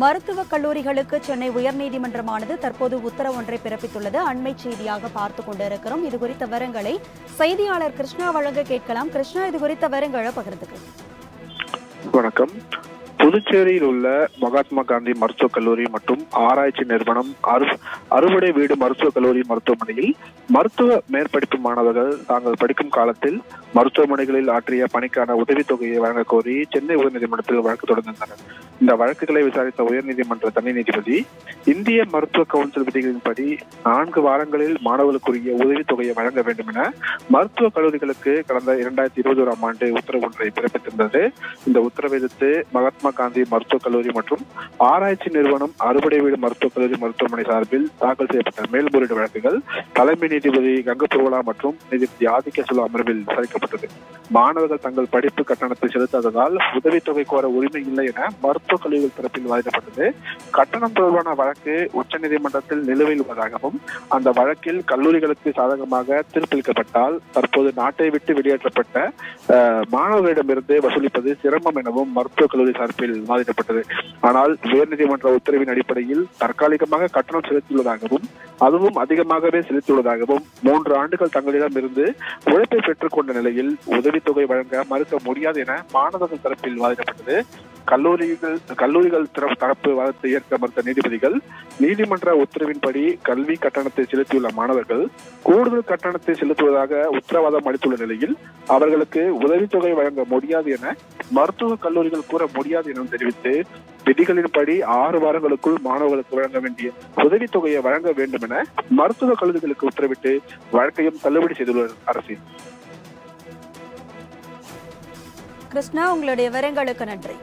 மருத்துவக் கல்லூரிகளுக்கு சென்னை உயர்நீதிமன்றமானது தற்போது உத்தரவு ஒன்றை பிறப்பித்துள்ளது. அண்மைச் செய்தியாக பார்த்துக் கொண்டிருக்கிறோம். இது குறித்த விவரங்களை செய்தியாளர் கிருஷ்ணா வழங்க கேட்கலாம். கிருஷ்ணா, இது குறித்த விவரங்களை பகிர்ந்துக்க. வணக்கம். புதுச்சேரியில் உள்ள மகாத்மா காந்தி மருத்துவக் கல்லூரி மற்றும் ஆராய்ச்சி நிறுவனம் அறுவடை வீடு மருத்துவக் கல்லூரி மருத்துவமனையில் மருத்துவ மேற்படிப்பு மாணவர்கள் தாங்கள் படிக்கும் காலத்தில் மருத்துவமனைகளில் ஆற்றிய பணிக்கான உதவித்தொகையை வழங்கக் கோரி சென்னை உயர்நீதிமன்றத்தில் வழக்கு தொடர்ந்திருந்தனர். இந்த வழக்குகளை விசாரித்த உயர்நீதிமன்ற தனி நீதிபதி, இந்திய மருத்துவ கவுன்சில் விதிகளின்படி 4 வாரங்களில் மாணவர்களுக்குரிய உதவித்தொகையை வழங்க வேண்டும் என மருத்துவக் கல்லூரிகளுக்கு கடந்த 2021 ஆண்டு உத்தரவு ஒன்றை பிறப்பித்திருந்தது. இந்த உத்தரவை எதிர்த்து மகாத்மா காந்தி மருத்துவக் கல்லூரி மற்றும் ஆராய்ச்சி நிறுவனம் அறுவடை வீடு மருத்துவக் கல்லூரி மருத்துவமனை சார்பில் தாக்கல் செய்யப்பட்ட மேல்முறையீடு வழக்குகள் தலைமை நீதிபதி கங்கபூர்வலா மற்றும் நீதிபதி ஆதிகேசவலு அமர்வில் விசாரிக்கப்பட்டது. மாணவர்கள் தங்கள் படிப்பு கட்டணத்தை செலுத்தாததால் உதவித்தொகை கோர உரிமை இல்லை என மருத்துவக் கல்லூரிகள் தரப்பில் வாதிடப்பட்டது. கட்டணம் தொடர்பான வழக்கு உச்சநீதிமன்றத்தில் நிலுவையில் உள்ளதாகவும், அந்த வழக்கில் கல்லூரிகளுக்கு சாதகமாக தீர்ப்பளிக்கப்பட்டால் தற்போது நாட்டை விட்டு வெளியேற்றப்பட்ட மாணவர்களிடமிருந்து வசூலிப்பது சிரமம் எனவும் மருத்துவக் கல்லூரி சார்பில் வாதிடப்பட்டது. ஆனால் உயர்நீதிமன்ற உத்தரவின் அடிப்படையில் தற்காலிகமாக கட்டணம் செலுத்தியுள்ளதாகவும், அதுவும் அதிகமாகவே செலுத்தியுள்ளதாகவும், 3 ஆண்டுகள் தங்களிடம் இருந்து உழைப்பை பெற்றுக் கொண்ட நிலையில் உதவித்தொகை வழங்க மறுக்க முடியாது என மாணவர்கள் தரப்பில் வாதிடப்பட்டது. கல்லூரிகள் தரப்பு வாதத்தை ஏற்க மறுத்த நீதிபதிகள், நீதிமன்ற உத்தரவின்படி கல்வி கட்டணத்தை செலுத்தியுள்ள மாணவர்கள் கூடுதல் கட்டணத்தை செலுத்துவதாக உத்தரவாதம் அளித்துள்ள நிலையில் அவர்களுக்கு உதவித்தொகை வழங்க முடியாது என மருத்துவக் கல்லூரிகள் கூற முடியாது எனவும் தெரிவித்து, விதிகளின்படி 6 வாரங்களுக்குள் மாணவர்களுக்கு வழங்க வேண்டிய உதவித்தொகையை வழங்க வேண்டும் என மருத்துவக் கல்லூரிகளுக்கு உத்தரவிட்டு வழக்கையும் தள்ளுபடி செய்துள்ள அரசு. கிருஷ்ணா, உங்களுடைய விவரங்களுக்கு நன்றி.